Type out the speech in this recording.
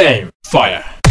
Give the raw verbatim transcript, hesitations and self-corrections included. Aim, fire!